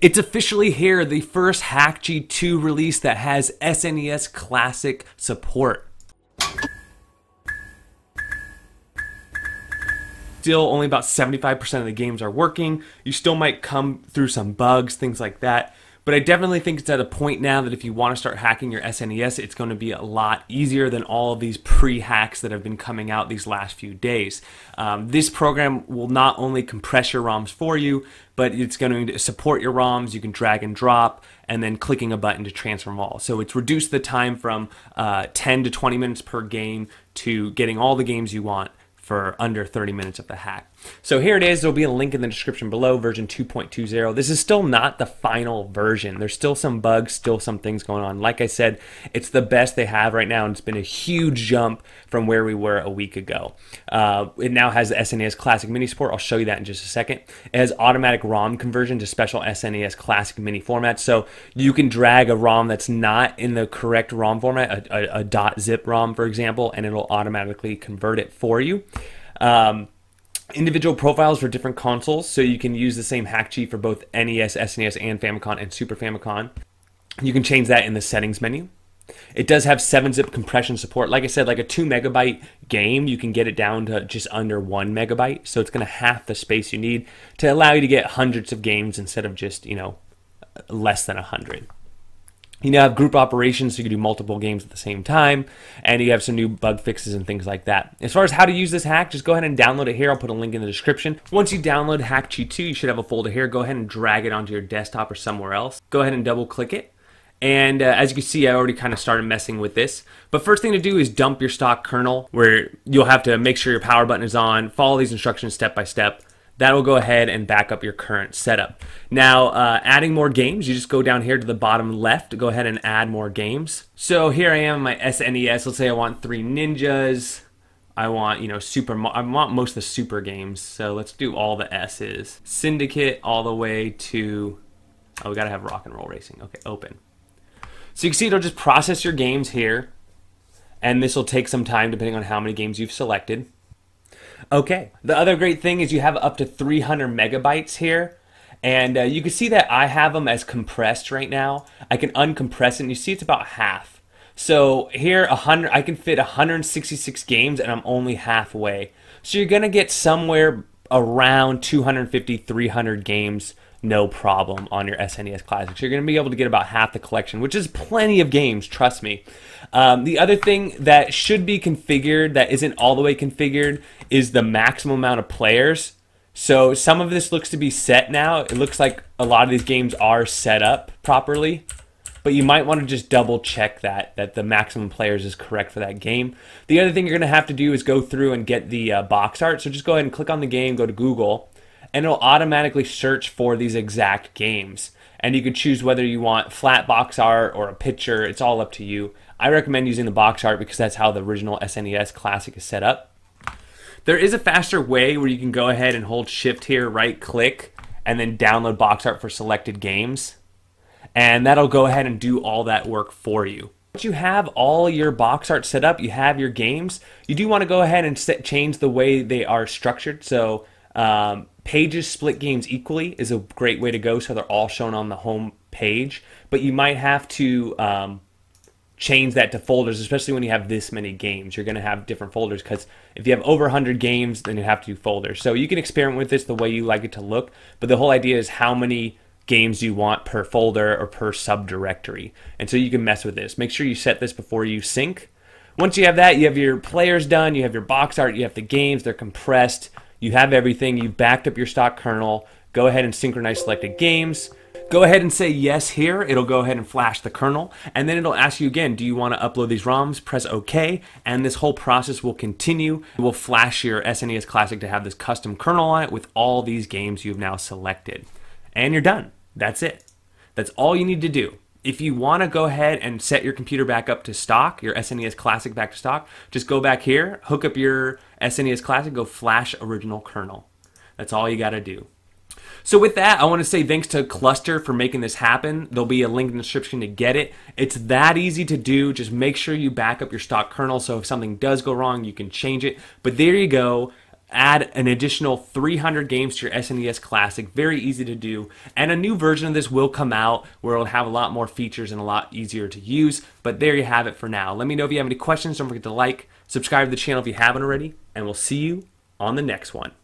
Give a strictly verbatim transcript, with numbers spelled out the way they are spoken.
It's officially here, the first Hakchi two release that has S N E S Classic support. Still, only about seventy-five percent of the games are working. You still might come through some bugs, things like that. But I definitely think it's at a point now that if you want to start hacking your S N E S, it's going to be a lot easier than all of these pre-hacks that have been coming out these last few days. Um, this program will not only compress your ROMs for you, but it's going to support your ROMs. You can drag and drop, and then clicking a button to transform all. So it's reduced the time from uh, ten to twenty minutes per game to getting all the games you want for under thirty minutes of the hack. So here it is. There'll be a link in the description below, version two point two zero. This is still not the final version. There's still some bugs, still some things going on. Like I said, it's the best they have right now, and it's been a huge jump from where we were a week ago. Uh, it now has the S N E S Classic Mini support. I'll show you that in just a second. It has automatic ROM conversion to special S N E S Classic Mini format. So you can drag a ROM that's not in the correct ROM format, a, a, a .zip ROM, for example, and it'll automatically convert it for you. Um, individual profiles for different consoles, so you can use the same Hakchi for both N E S, S N E S, and Famicom and Super Famicom. You can change that in the settings menu. It does have seven zip compression support. Like I said, like a two megabyte game, you can get it down to just under one megabyte. So it's going to half the space you need to allow you to get hundreds of games instead of just, you know, less than a hundred. You now have group operations, so you can do multiple games at the same time, and you have some new bug fixes and things like that. As far as how to use this hack, just go ahead and download it here. I'll put a link in the description. Once you download Hakchi two, you should have a folder here. Go ahead and drag it onto your desktop or somewhere else. Go ahead and double-click it. And uh, as you can see, I already kind of started messing with this. But first thing to do is dump your stock kernel, where you'll have to make sure your power button is on, follow these instructions step by step. That'll go ahead and back up your current setup. Now, uh, adding more games, you just go down here to the bottom left, go ahead and add more games. So here I am in my S N E S. Let's say I want Three Ninjas. I want, you know, Super, I want most of the Super games. So let's do all the S's. Syndicate all the way to, oh, we gotta have Rock and Roll Racing. Okay, open. So you can see it'll just process your games here. And this will take some time depending on how many games you've selected. Okay, the other great thing is you have up to three hundred megabytes here, and uh, you can see that I have them as compressed right now. I can uncompress it, and you see it's about half. So here, one hundred, I can fit one hundred sixty-six games, and I'm only halfway. So you're going to get somewhere around two hundred fifty, three hundred games, no problem, on your S N E S Classic. You're going to be able to get about half the collection, which is plenty of games, trust me. Um, the other thing that should be configured that isn't all the way configured is the maximum amount of players. So some of this looks to be set now. It looks like a lot of these games are set up properly, but you might want to just double check that, that the maximum players is correct for that game. The other thing you're going to have to do is go through and get the uh, box art. So just go ahead and click on the game, go to Google, and it'll automatically search for these exact games. And you can choose whether you want flat box art or a picture. It's all up to you. I recommend using the box art because that's how the original S N E S Classic is set up. There is a faster way where you can go ahead and hold shift here, right click, and then download box art for selected games. And that'll go ahead and do all that work for you. Once you have all your box art set up, you have your games, you do want to go ahead and set, change the way they are structured. So um, pages split games equally is a great way to go, so they're all shown on the home page. But you might have to um, change that to folders, especially when you have this many games. You're going to have different folders, because if you have over one hundred games, then you have to do folders. So you can experiment with this the way you like it to look, but the whole idea is how many games you want per folder or per subdirectory. And so you can mess with this. Make sure you set this before you sync. Once you have that, you have your players done, you have your box art, you have the games, they're compressed. You have everything, you backed up your stock kernel. Go ahead and synchronize selected games. Go ahead and say yes here. It'll go ahead and flash the kernel. And then it'll ask you again, do you want to upload these ROMs? Press OK. And this whole process will continue. It will flash your S N E S Classic to have this custom kernel on it with all these games you've now selected. And you're done. That's it. That's all you need to do. If you want to go ahead and set your computer back up to stock, your S N E S Classic back to stock, just go back here, hook up your S N E S Classic, go flash original kernel. That's all you got to do. So with that, I want to say thanks to Cluster for making this happen. There'll be a link in the description to get it. It's that easy to do. Just make sure you back up your stock kernel, so if something does go wrong, you can change it. But there you go. add an additional three hundred games to your S N E S Classic. Very easy to do. And a new version of this will come out where it'll have a lot more features and a lot easier to use. But there you have it for now. Let me know if you have any questions. Don't forget to like, subscribe to the channel if you haven't already, and we'll see you on the next one.